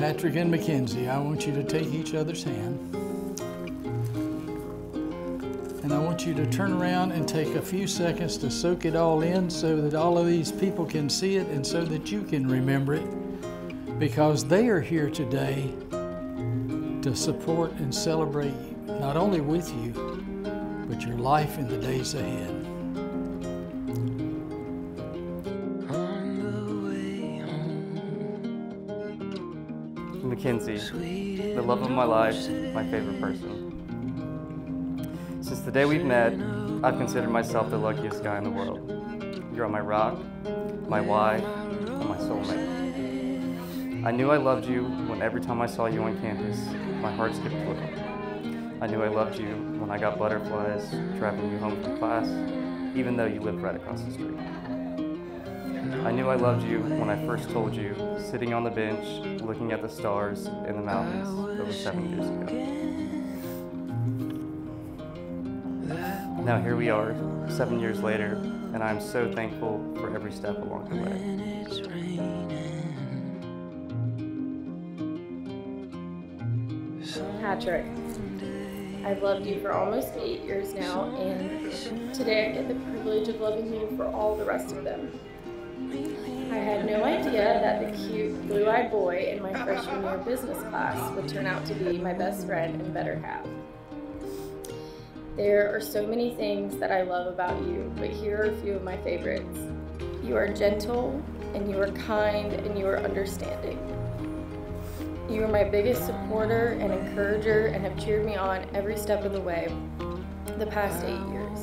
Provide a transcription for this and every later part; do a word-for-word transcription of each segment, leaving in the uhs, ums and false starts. Patrick and Mackenzie, I want you to take each other's hand. And I want you to turn around and take a few seconds to soak it all in so that all of these people can see it and so that you can remember it, because they are here today to support and celebrate you, not only with you, but your life in the days ahead. Mackenzie, the love of my life, my favorite person. Since the day we've met, I've considered myself the luckiest guy in the world. You're on my rock, my why, and my soulmate. I knew I loved you when every time I saw you on campus, my heart skipped a little. I knew I loved you when I got butterflies driving you home from class, even though you lived right across the street. I knew I loved you when I first told you, sitting on the bench, looking at the stars in the mountains over seven years ago. Now here we are, seven years later, and I'm so thankful for every step along the way. Patrick, I've loved you for almost eight years now, and today I get the privilege of loving you for all the rest of them. I had no idea that the cute blue-eyed boy in my freshman year business class would turn out to be my best friend and better half. There are so many things that I love about you, but here are a few of my favorites. You are gentle, and you are kind, and you are understanding. You are my biggest supporter and encourager and have cheered me on every step of the way the past eight years.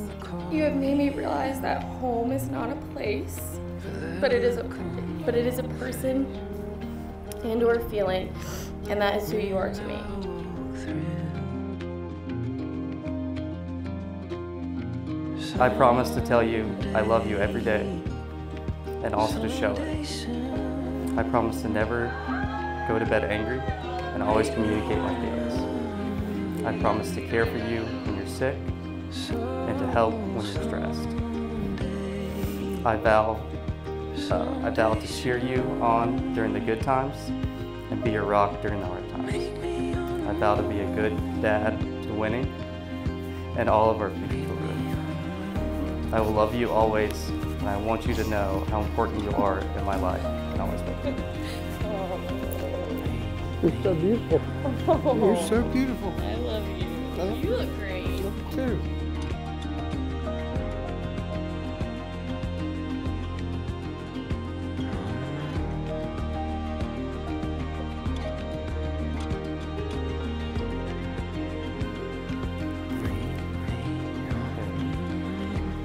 You have made me realize that home is not a place, but it is a, but it is a person and or feeling, and that is who you are to me. I promise to tell you I love you every day, and also to show it. I promise to never go to bed angry and always communicate my feelings. I promise to care for you when you're sick and to help when you're stressed. I vow, uh, I vow to cheer you on during the good times and be your rock during the hard times. I vow to be a good dad to Winnie and all of our future children. I will love you always, and I want you to know how important you are in my life and always will be. You're so beautiful. Oh. You're so beautiful. I love you. I love you. You look great. Love you too.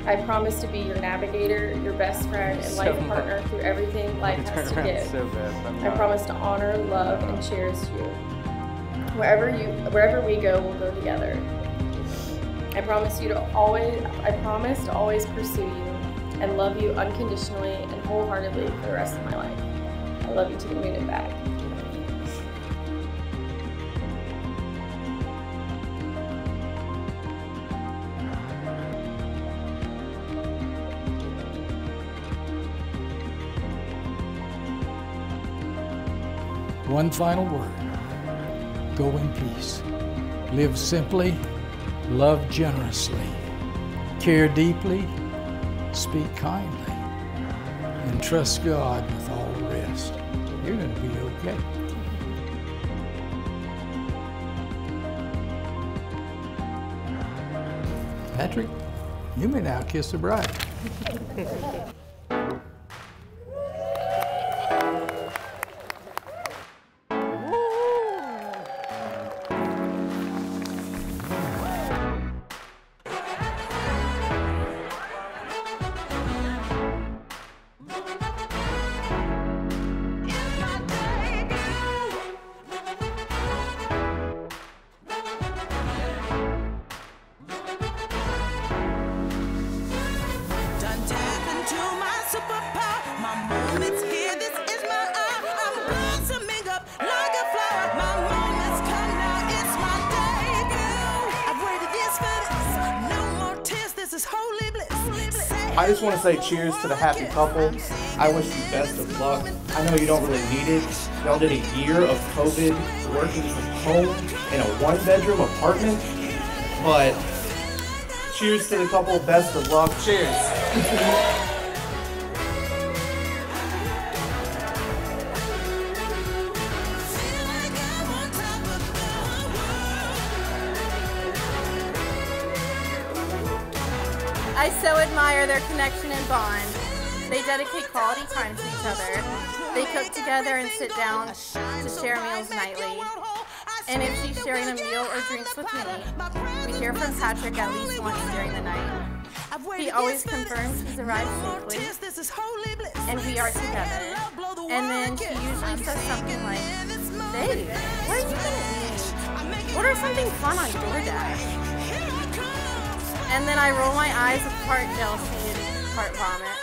I promise to be your navigator, your best friend, and life so partner much. Through everything life has to give. So I promise to honor, love, and cherish you. Wherever you, wherever we go, we'll go together. I promise you to always, I promise to always pursue you and love you unconditionally and wholeheartedly for the rest of my life. I love you to the moon and back. One final word, go in peace. Live simply, love generously, care deeply, speak kindly, and trust God with all the rest. You're going to be okay. Patrick, you may now kiss the bride. I just want to say cheers to the happy couple. I wish you best of luck. I know you don't really need it. Y'all did a year of COVID working from home in a one-bedroom apartment, but cheers to the couple. Best of luck. Cheers. I so admire their connection and bond. They dedicate quality time to each other. They cook together and sit down to share meals nightly. And if she's sharing a meal or drinks with me, we hear from Patrick at least once during the night. He always confirms he's arrived safely, and we are together. And then she usually says something like, "Babe, where are you gonna eat? Order something fun on DoorDash." And then I roll my eyes with part jealousy and part vomit.